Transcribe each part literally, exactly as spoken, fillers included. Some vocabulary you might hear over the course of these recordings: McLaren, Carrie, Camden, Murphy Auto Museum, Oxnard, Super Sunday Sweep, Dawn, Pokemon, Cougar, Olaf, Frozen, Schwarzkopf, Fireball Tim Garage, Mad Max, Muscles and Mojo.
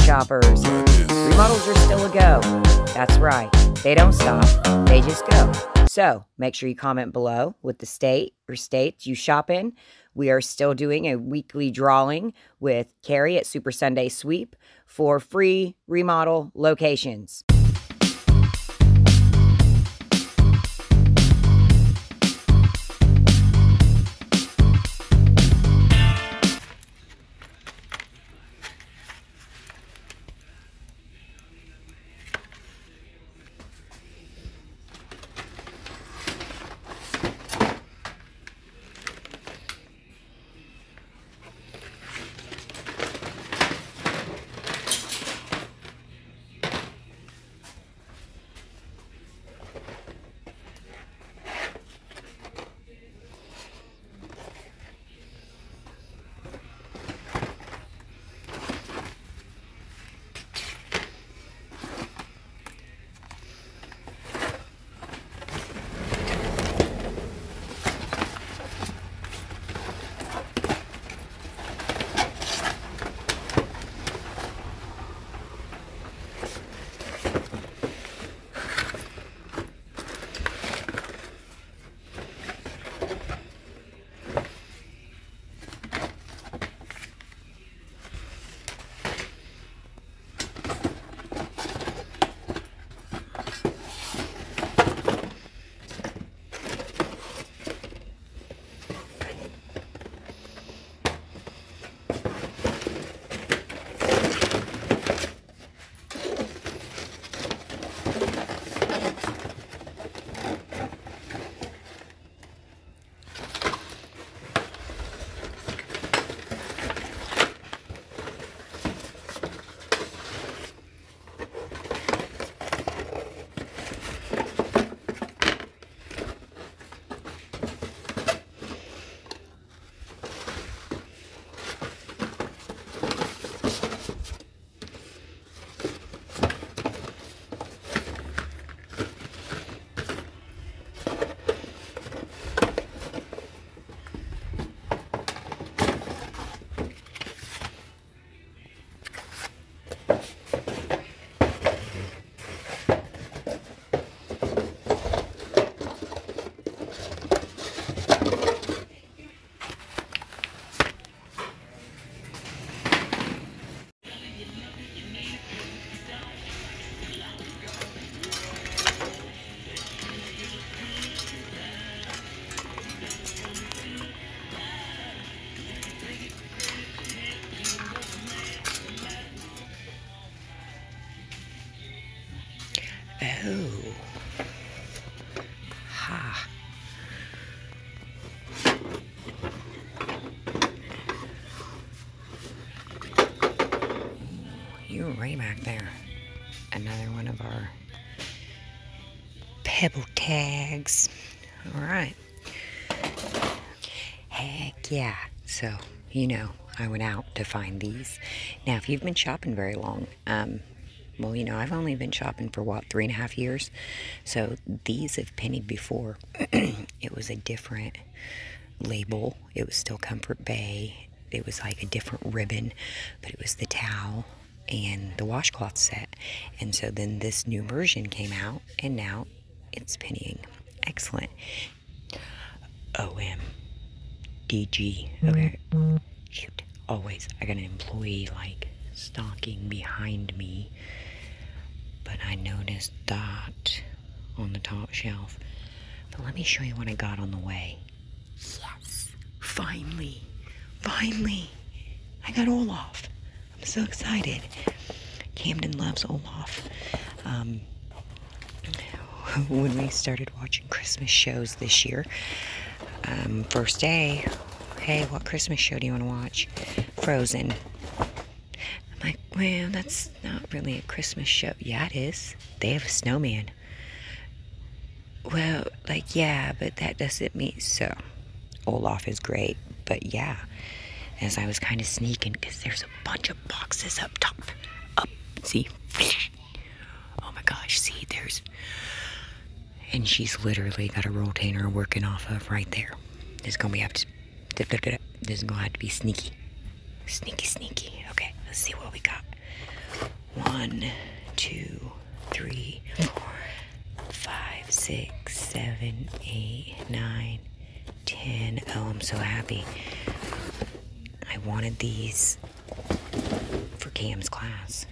Shoppers. Remodels are still a go. That's right. They don't stop. They just go. So make sure you comment below with the state or states you shop in. We are still doing a weekly drawing with Carrie at Super Sunday Sweep for free remodel locations. Back there, another one of our pebble tags. All right, heck yeah. So you know I went out to find these. Now if you've been shopping very long, um well, you know I've only been shopping for what, three and a half years, so these have pennied before. It was a different label. It was still Comfort Bay. It was like a different ribbon, but it was the towel and the washcloth set. And so then this new version came out, and now it's pennying. Excellent. O M D G. Okay. Shoot. Always. I got an employee like stalking behind me, but I noticed that on the top shelf. But let me show you what I got on the way. Yes. Finally. Finally. I got Olaf. I'm so excited. Camden loves Olaf. Um, when we started watching Christmas shows this year, um, first day, hey, what Christmas show do you want to watch? Frozen. I'm like, well, that's not really a Christmas show. Yeah, it is. They have a snowman. Well, like, yeah, but that doesn't mean so. Olaf is great, but yeah. As I was kind of sneaking, because there's a bunch of boxes up top. Up, see? Oh my gosh, see, there's... And she's literally got a rotainer working off of right there. This is going to be up to... This is going to have to be sneaky. Sneaky, sneaky. Okay, let's see what we got. One, two, three, four, five, six, seven, eight, nine, ten. Oh, I'm so happy. I wanted these for Cam's class.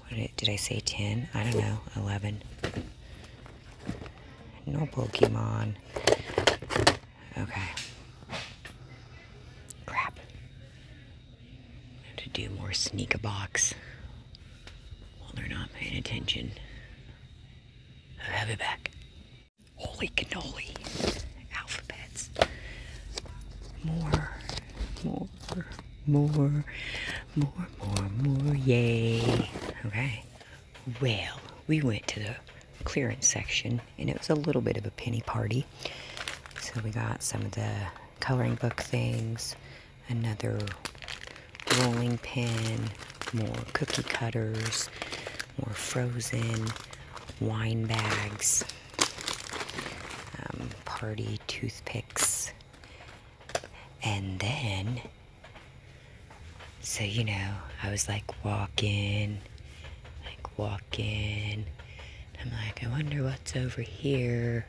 What did, did I say ten? I don't know. eleven. No Pokemon. Okay. Crap. I have to do more sneak a box while they're not paying attention. I'll have it back. Holy cannoli. Alphabets. More, more, more, more, more, more, yay. Okay. Well, we went to the clearance section, and it was a little bit of a penny party. So we got some of the coloring book things, another rolling pin, more cookie cutters, more Frozen, wine bags, um, party toothpicks. And then, so, you know, I was like walking, like walking. I'm like, I wonder what's over here.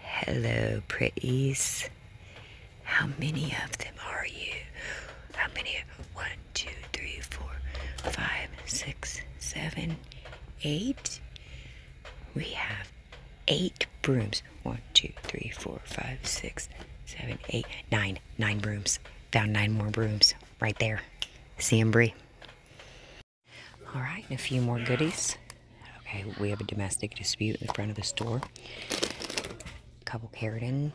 Hello, pretties. How many of them are you? How many? One, two, three, four, five, six, seven, eight. We have eight brooms. One, two, three, four, five, six, seven, eight, nine. Nine brooms. Found nine more brooms right there. See 'em, Bree. All right, and a few more goodies. Okay, we have a domestic dispute in front of the store. A couple Carden,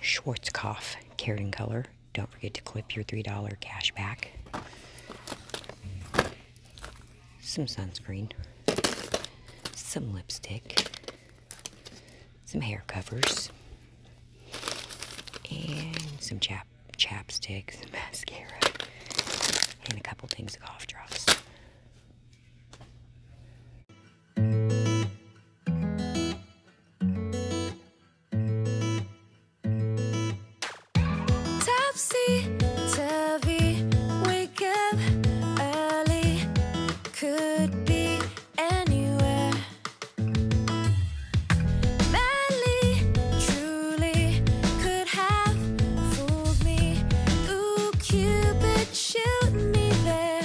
Schwarzkopf Carden color. Don't forget to clip your three dollar cash back. Some sunscreen. Some lipstick. Some hair covers, and some chap chapsticks, some mascara, and a couple things of cough drops. Cupid, shoot me there.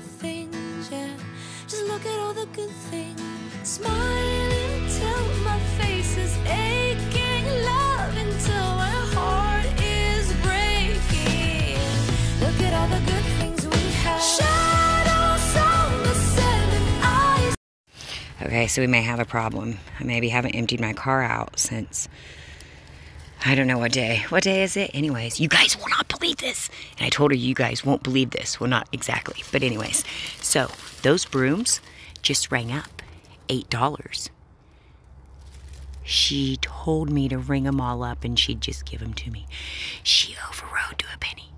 good things, yeah. Just look at all the good things. Smile until my face is aching. Love until my heart is breaking. Look at all the good things we have. Shadows on the seven eyes. Okay, so we may have a problem. I maybe haven't emptied my car out since... I don't know what day. What day is it? Anyways, you guys will not believe this. And I told her you guys won't believe this. Well, not exactly. But anyways, so those brooms just rang up. eight dollars. She told me to ring them all up and she'd just give them to me. She overrode to a penny.